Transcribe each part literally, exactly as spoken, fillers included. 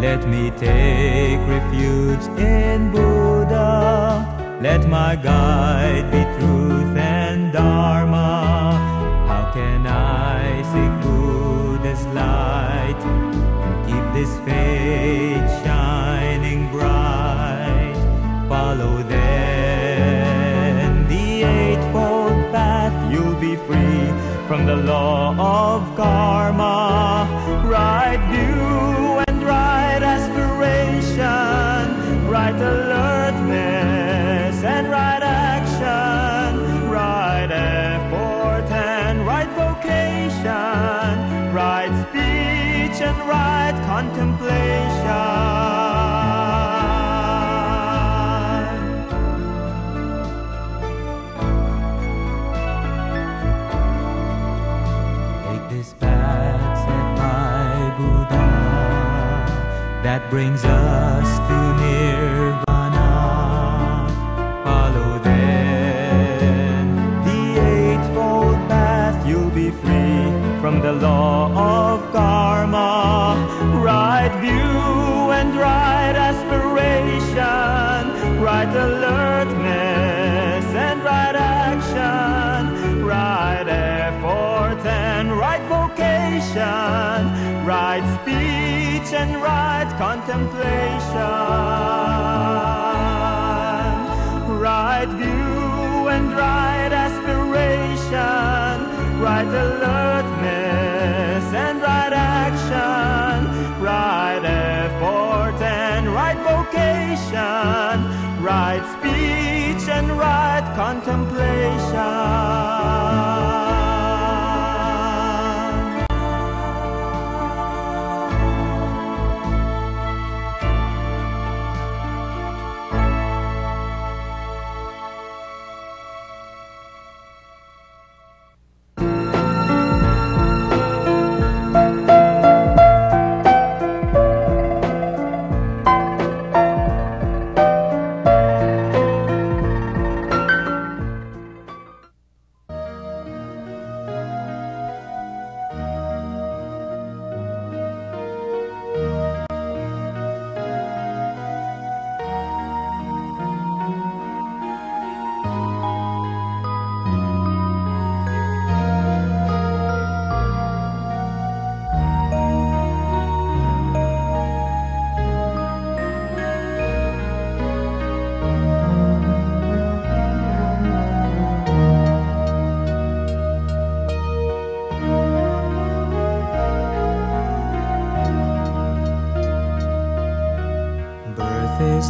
Let me take refuge in Buddha. Let my guide be truth and Dharma. How can I seek Buddha's light and keep this faith shining bright? Follow then the eightfold path. You'll be free from the law of karma. Right view. Right alertness and right action, right effort and right vocation, right speech and right contemplation. Take this path, said my Buddha, that brings us to near. From the law of karma, right view and right aspiration, right alertness and right action, right effort and right vocation, right speech and right contemplation, right view and right aspiration. Right alertness and right action, right effort and right vocation, right speech and right contemplation.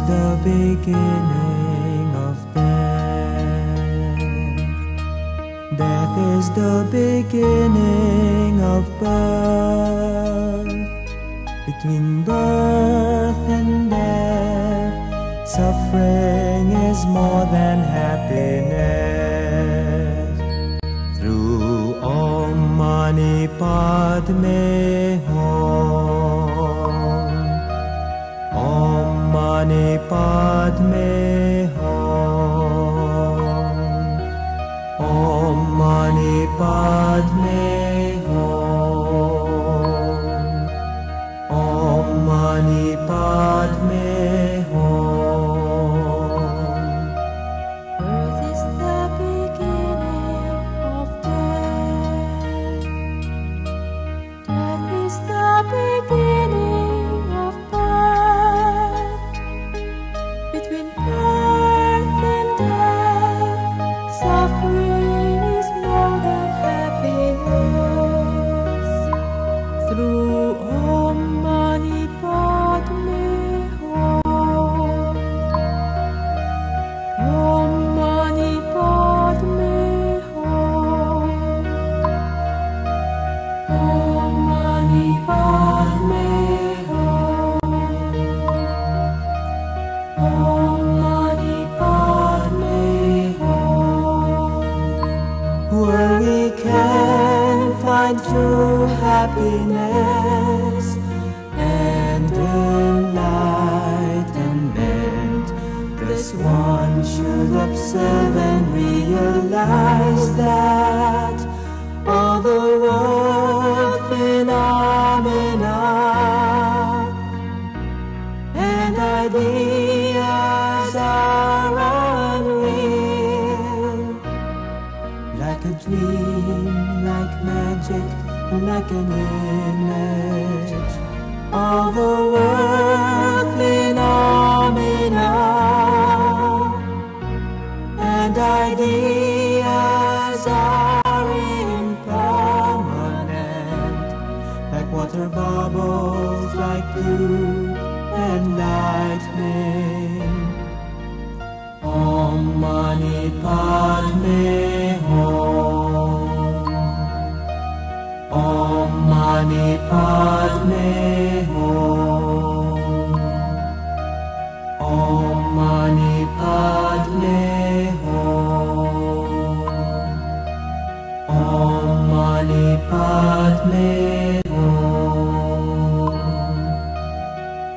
The beginning of death. Death is the beginning of birth. Between birth and death, suffering is more than happiness. Through Om Mani Padme Om Mani Padme Hum. Om Mani Padme Hum. Om Mani Padme Hum. Earth is the beginning of death. find true happiness and enlightenment. This one should observe and realize that all the world phenomena and ideas are unreal, like a dream, like magic, like an image. All the world phenomena and ideas are impermanent, like water bubbles, like dew and lightning. Om Mani Padme Hum. Om Mani Padme Hum. Om Mani Padme Hum. Om Mani Padme Hum.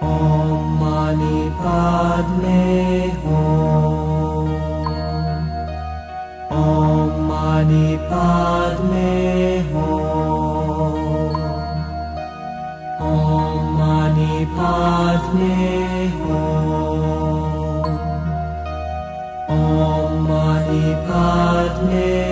Om Mani Padme Hum. Om Mani Padme Hum. Om Mani Padme Hum. Om Mani Padme Hum.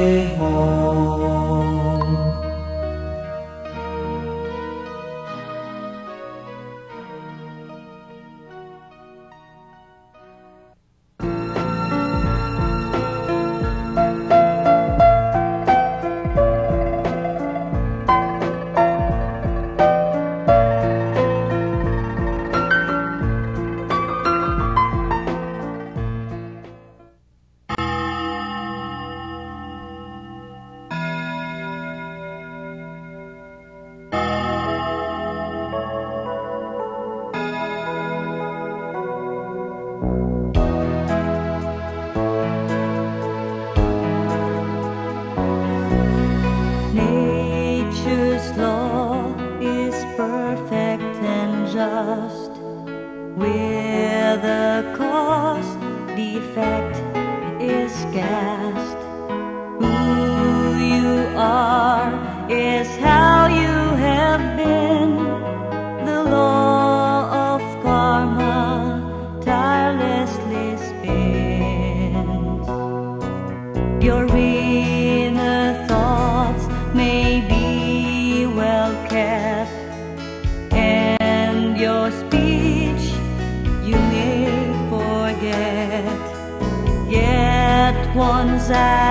Sarah.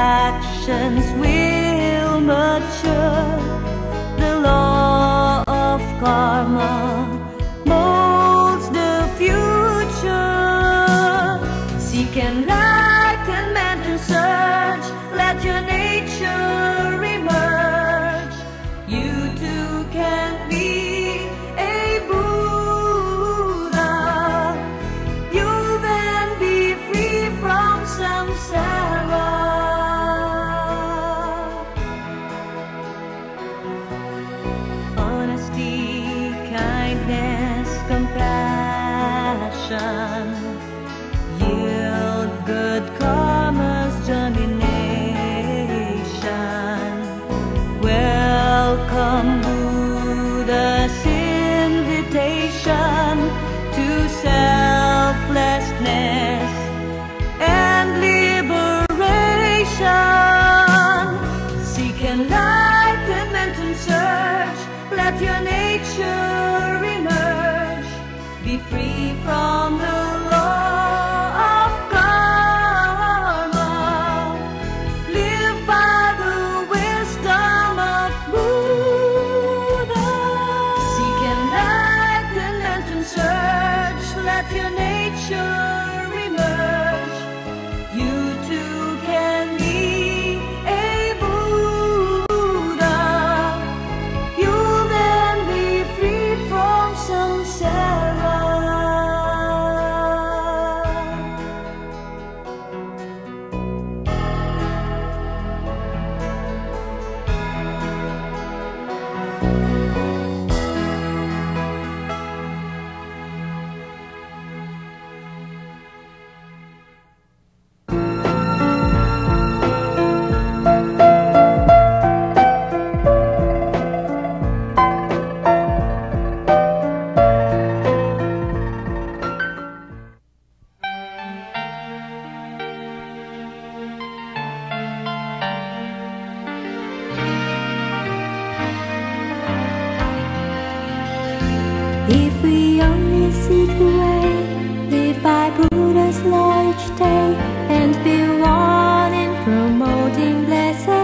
If we only seek the way, live by Buddha's law each day, and be one in promoting blessedness.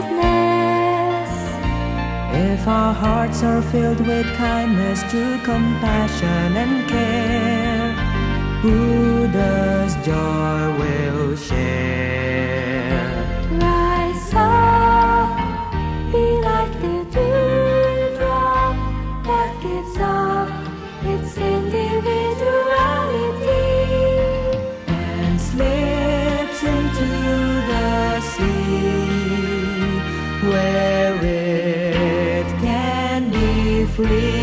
If our hearts are filled with kindness, true compassion and care, Buddha's joy will share. Rise up, be like the dewdrop that gives up its individuality and slips into the sea, where it can be free.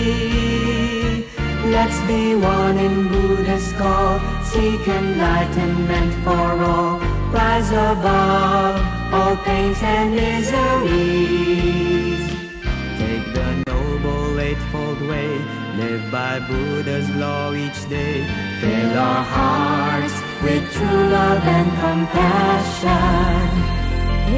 Let's be one in Buddha's call, seek enlightenment for all, rise above all pains and miseries. Take the noble eightfold way, live by Buddha's law each day, fill our hearts with true love and compassion.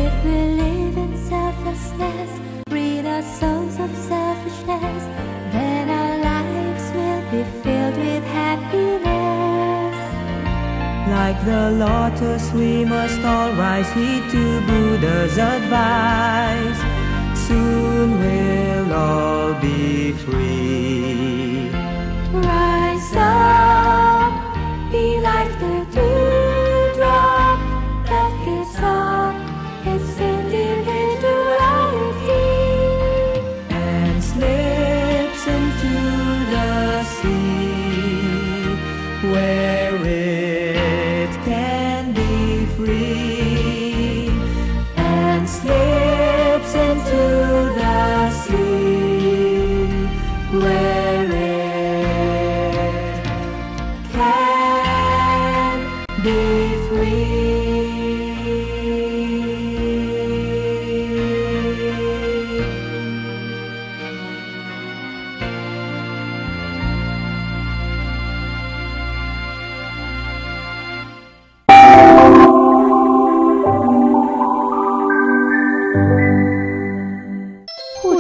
If we live in selflessness, rid our souls of selfishness, then our lives will be filled with happiness. Like the lotus we must all rise, heed to Buddha's advice, soon we'll all be free. Rise up, be like the dewdrop that gives up its individuality and slips into the sea, where it can be free, and slips into the sea, where it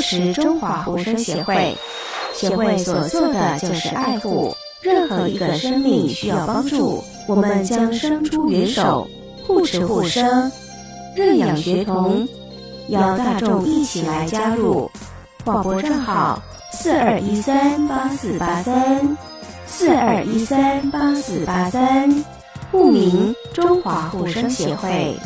是中华护生协会，协会所做的就是爱护。任何一个生命需要帮助，我们将伸出援手，护持护生，认养学童，邀大众一起来加入。广播账号：四二一三八四八三，四二一三八四八三，户名：中华护生协会。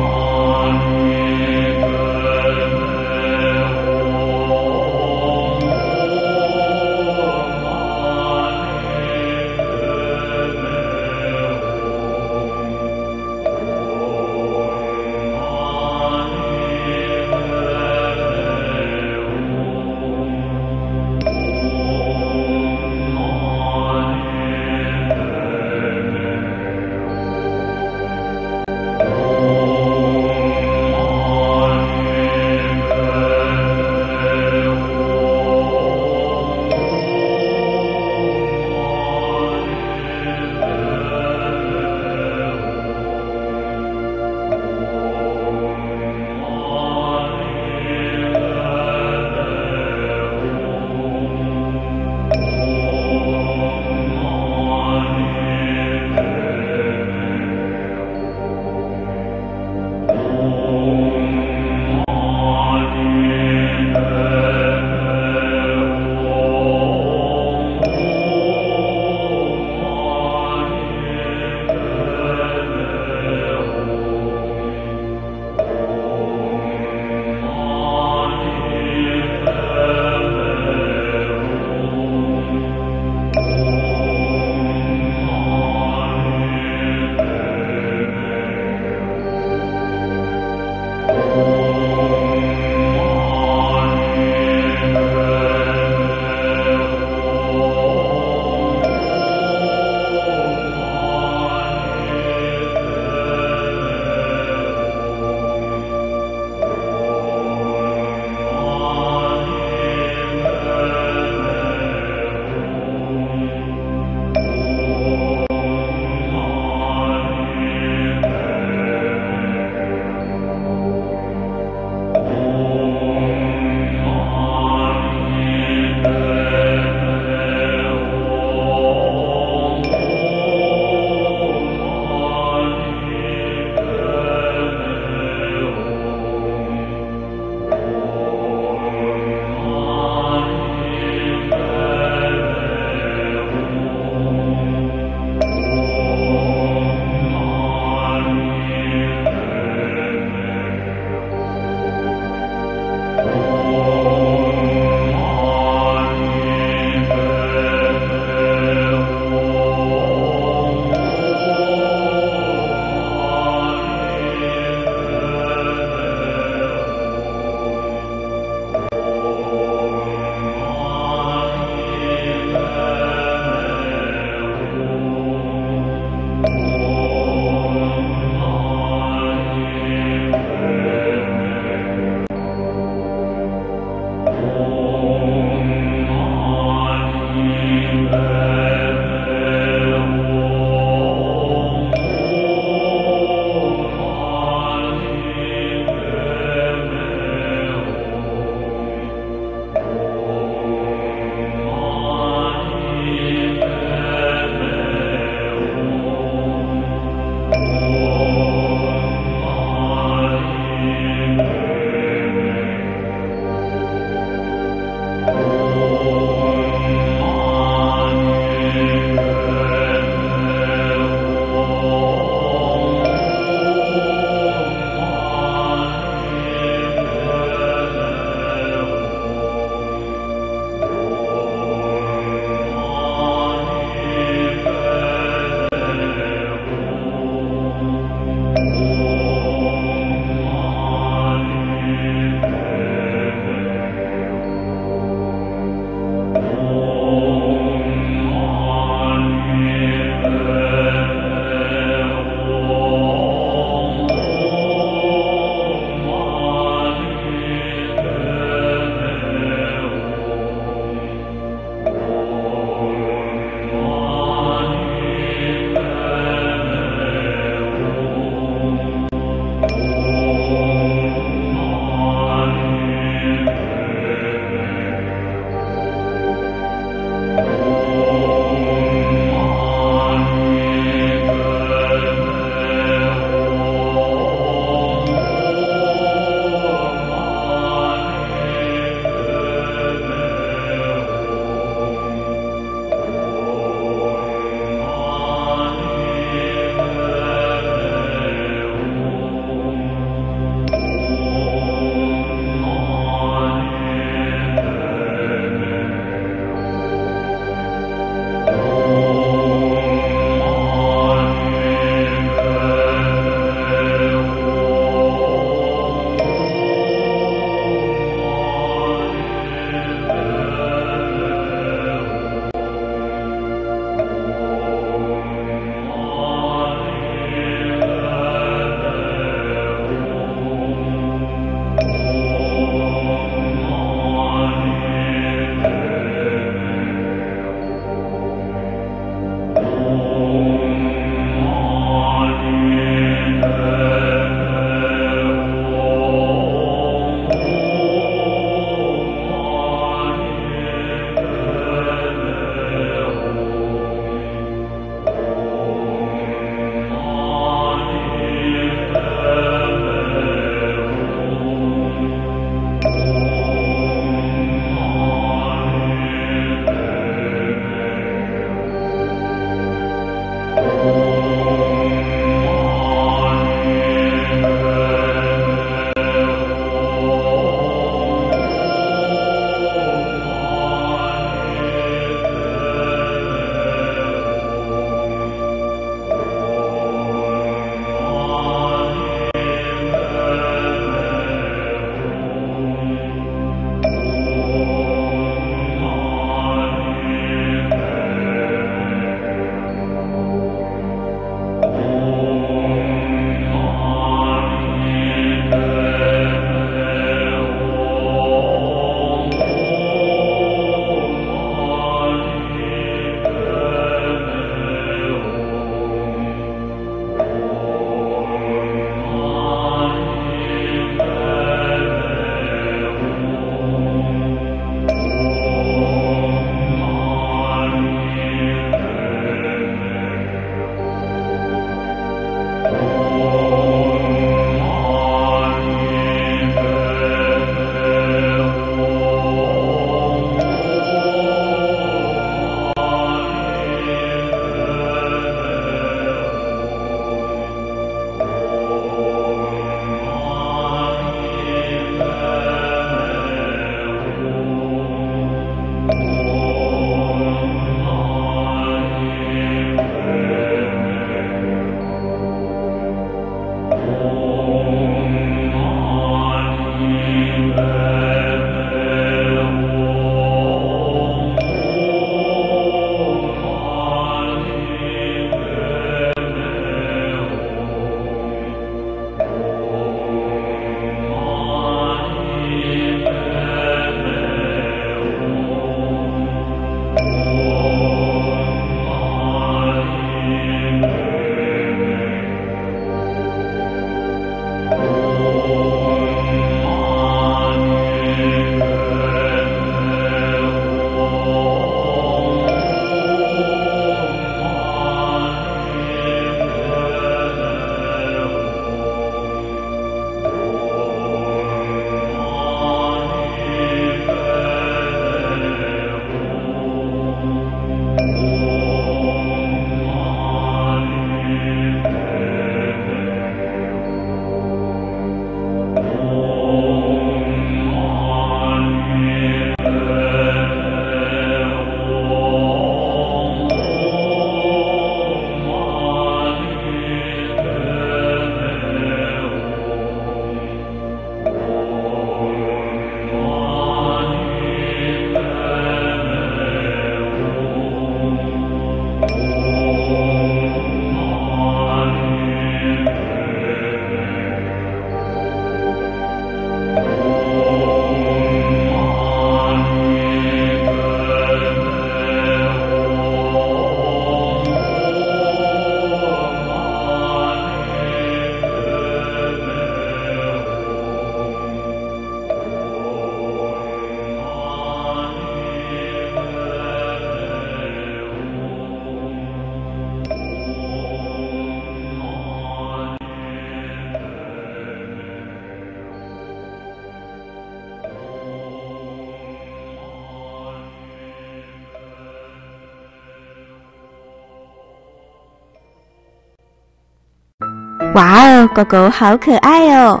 哇哦，狗狗好可爱哦！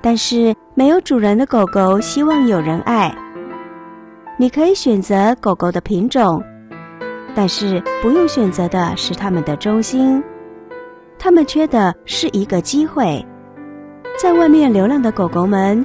但是没有主人的狗狗希望有人爱。你可以选择狗狗的品种，但是不用选择的是它们的忠心。它们缺的是一个机会。在外面流浪的狗狗们